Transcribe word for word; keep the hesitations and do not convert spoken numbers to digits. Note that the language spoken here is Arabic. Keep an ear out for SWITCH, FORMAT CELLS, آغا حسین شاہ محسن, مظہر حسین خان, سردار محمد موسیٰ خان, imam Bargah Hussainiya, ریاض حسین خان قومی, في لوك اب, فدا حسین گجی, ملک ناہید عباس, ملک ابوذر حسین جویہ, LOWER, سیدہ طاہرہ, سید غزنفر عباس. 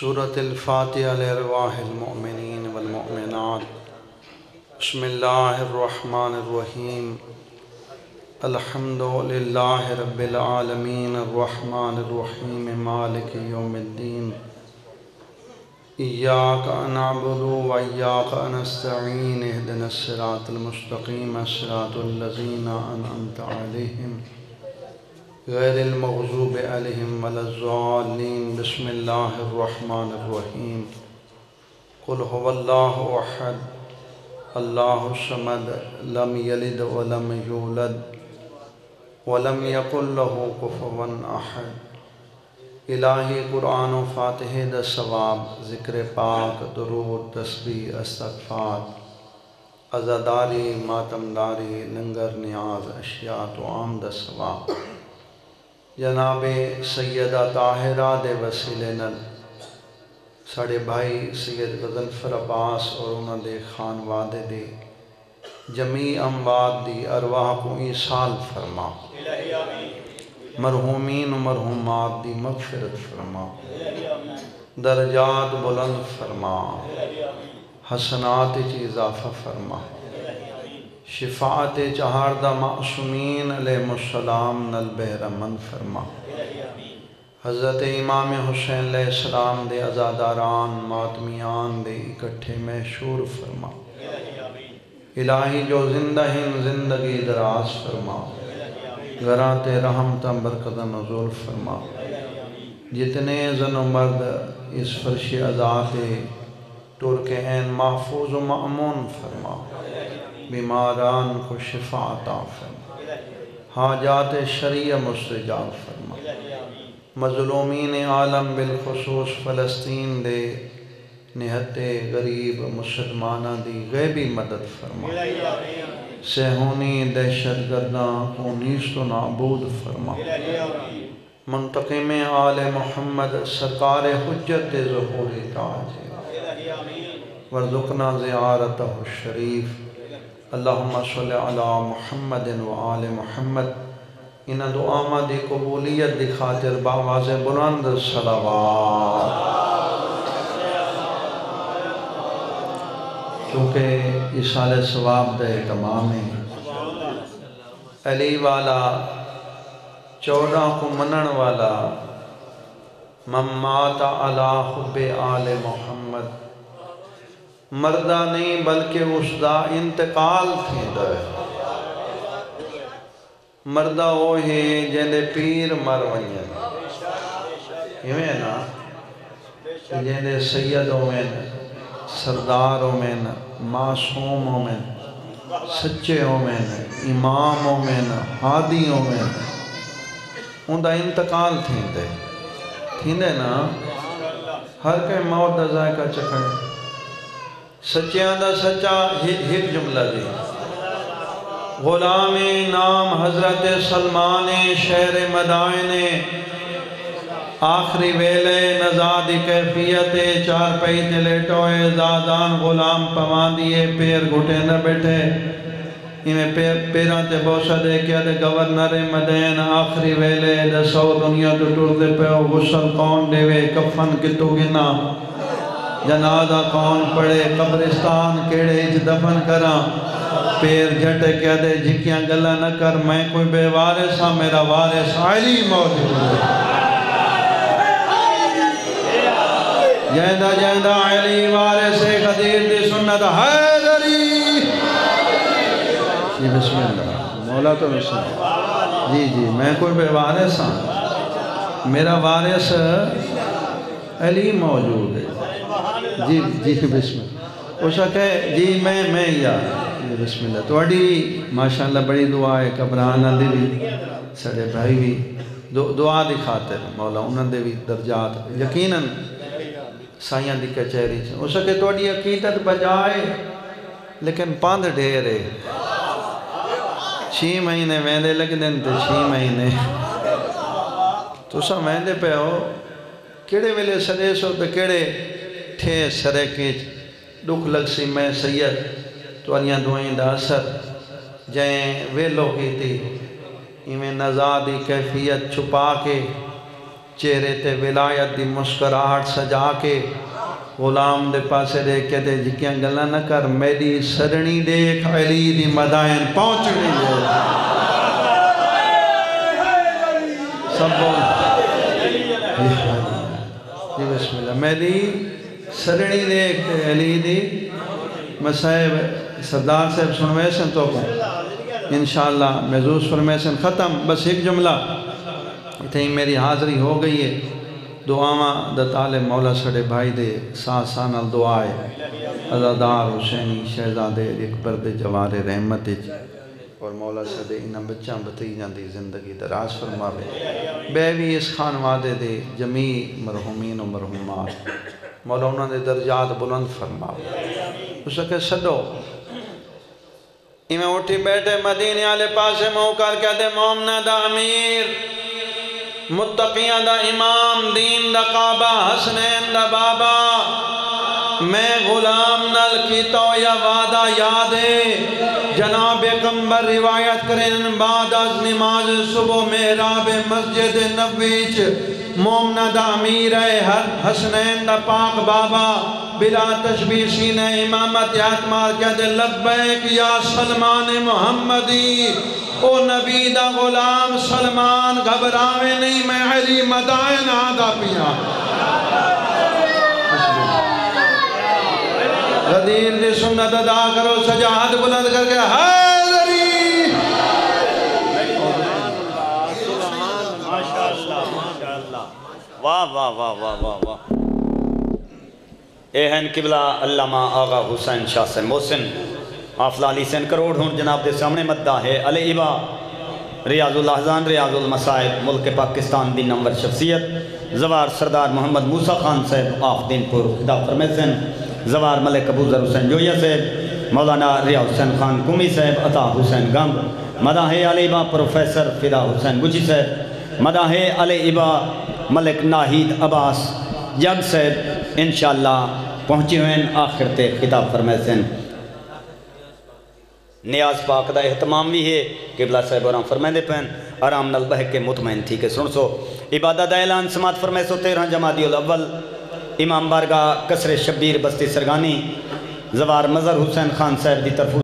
سورة الفاتحة لأرواح المؤمنين والمؤمنات. بسم الله الرحمن الرحيم. الحمد لله رب العالمين الرحمن الرحيم مالك يوم الدين. إياك نعبد وإياك نستعين اهدنا الصراط المستقيم صراط الذين أنعمت عليهم غير المغضوب عليهم ولا الضالين. بسم الله الرحمن الرحيم. قل هو الله أحد الله الصمد لم يلد ولم يولد ولم يكن له كفوا أحد. الہی قرآن و فاتح دا ثواب، ذکر پاک، درود، تسبیح، استغفار، عزاداری، ماتمداری، لنگر نیاز، اشیاء و عام دا ثواب. جناب سیدہ طاہرہ دے وسیلے نل ساڑھے بھائی سید غزنفر عباس اور انہوں دے خانوادے دے جمیع اموات دی ارواح کو ایصال فرما. مرحومین و مرحومات دی مغفرت فرما، درجات بلند فرما، حسنات چی اضافہ فرما. شفاعت چہاردہ معصومین علیہ السلام نل بہرمند فرما. حضرت امام حسین علیہ السلام دے عزاداران ماتمیان دے اکٹھے محشور فرما. الہی جو زندہ ہیں زندگی دراز فرما، گرات رحمتاں برکتاں نزول فرما. جتنے زن و مرد اس فرش عزاء ٹور کے عین محفوظ و مأمون فرما. بیماران کو شفا عطا فرما، حاجات شرعیہ مستجاب فرما. مظلومین عالم بالخصوص فلسطین دے نہت غریب مسلمانہ دی غیبی مدد فرما. سہونی دہشت گرداں کو نیست و نابود فرما. منطقے میں آل محمد سرکار حجت ظہور تاج ورزقنا زیارتہ الشریف. اللہم صلی علی محمد و آل محمد. انہ دعامہ دی قبولیت دی خاطر باواز بلند صلوات، کیونکہ ایصال ثواب دے تمام علی والا چودہ کو منن والا ممات علی حب آل محمد مردہ نہیں بلکہ اس دا انتقال تھی دے مردہ ہوئے جیندے پیر مروین ہمیں نا جیندے سید ہوئے سردار ہوئے معصوم ہوئے سچے ہوئے امام ہوئے ہادی ہوئے ان دا انتقال تھیندے تھیندے نا ہر کے موت دا ذائقہ چکھنے سچیاں دا سچا ہیک جملہ دی. غلام نام حضرت سلمان شہر مدائن آخری ویلے نزادی کیفیت چار پہی تلیٹوئے زادان غلام پوان دیئے پیر گھٹے نہ بیٹھے انہیں پیران تے بوسہ دے کیا دے گورنر مدین آخری ویلے دسو دنیا تو ٹردے پہ غسل کون دے وے کفن کتو گنا جنازہ کون پڑے قبرستان کیڑے اچ دفن کرا پیر جھٹے کیا دے جھکیاں گلہ نہ کر میں کوئی بے وارث ہاں میرا وارث علی موجود ہے. جیندہ جیندہ علی وارث قدیر دی سنت حیدری. جی بسم اللہ مولا تو بسم اللہ. جی جی میں کوئی بے وارث ہاں میرا وارث علی موجود ہے. جی جی بسم اللہ اسا کہ جی میں میں یار بسم اللہ تو اڑی ماشاءاللہ بڑی دعا ہے قبرانہ دے بھی سڑے بھائی بھی دعا دکھاتے ہیں مولا انہوں دے بھی درجات یقیناً سائیاں دکھا چہری چھے اس کے تو اڑی عقیدت بجائے لیکن پاند ڈھیرے چھ مہینے مہندے لگ دن تے چھ مہینے تو سا مہندے پہ ہو کڑے ملے سڑے سو تو کڑے ٹھے سرے کیچ دکھ لگ سی میں سید تو انیاں دعائیں دا اثر جائیں ویلو کی تھی انہیں نزا دی کیفیت چھپا کے چہرے تے ولایت دی مسکراہٹ سجا کے غلام دے پاسے دیکھ کے دے جکیاں گلا نہ کر میری سرنی دیکھ علی دی مدائن پہنچ رہی ہے سب بول جی بسم اللہ میری سرنی دیکھ علی دی مسائب سردار صاحب سنویسن تو کو انشاءاللہ محضوظ فرمیسن ختم بس ایک جملہ تھیں میری حاضری ہو گئی ہے دعاواں دتال مولا سڑے بھائی دے ساتھ سانال دعائے عزادار حسینی شہزادے اکبر دے جوار رحمت اور مولا سڑے انہاں بچاں بتائی جاندی زندگی دراز فرما بے بیوی اس خانوادے دے جمیع مرحومین و مرحومات مولا انہاں دے درجات بلند فرما اس کے صدو انہیں اٹھی بیٹھے مدینے والے پاسے موکر کہتے مومنہ دا امیر متقیہ دا امام دین دا قابہ حسنین دا بابا میں غلام نل کی تو یا وعدہ یادے جناب قمبر روایت کریں بعد از نماز صبح محراب مسجد نبویچ مومنہ دا امیر حسنین دا پاک بابا بلا تشبیہ سینہ امامت اعتماد کہتے لبیک یا سلمان محمدی او نبی دا غلام سلمان گھبراوے نہیں میں علی مدائن آگا پیا غدیر دی سنت ادا کرو سجاہت بلند کر کے حیدری ماشاءاللہ ماشاءاللہ واہ واہ واہ واہ واہ اے ہیں قبلہ علامہ آغا حسین شاہ محسن آفلہ علی سین کروڑ ہون جناب دے سامنے مدہ ہے علی عبا ریاض الاحزان ریاض المصائب ملک پاکستان دی نمبر شخصیت زوار سردار محمد موسیٰ خان صاحب آف دین پور خدا فرمیسن زوار ملک ابوذر حسین جویہ صاحب مولانا ریاض حسین خان قومی صاحب عطا حسین گم مدہ ہے علی عبا پروفیسر فدا حسین گجی صاحب مدہ ہے علی عبا ملک ناہید عباس جگ صاحب انشاءاللہ پہنچے ہوئے آخر تے خدا فرمیسن نیاز پاک دا احتمام بھی ہے قبلہ صاحب آرام فرمائیں دے پہن آرام نال بہک کے مطمئن تھی کہ سن سو عبادہ دا اعلان سماعت فرمائے سو تیرہ جمادی الاول امام بارگاہ قصر شبیر بستی سرگانی زوار مظہر حسین خان صاحب دی طرف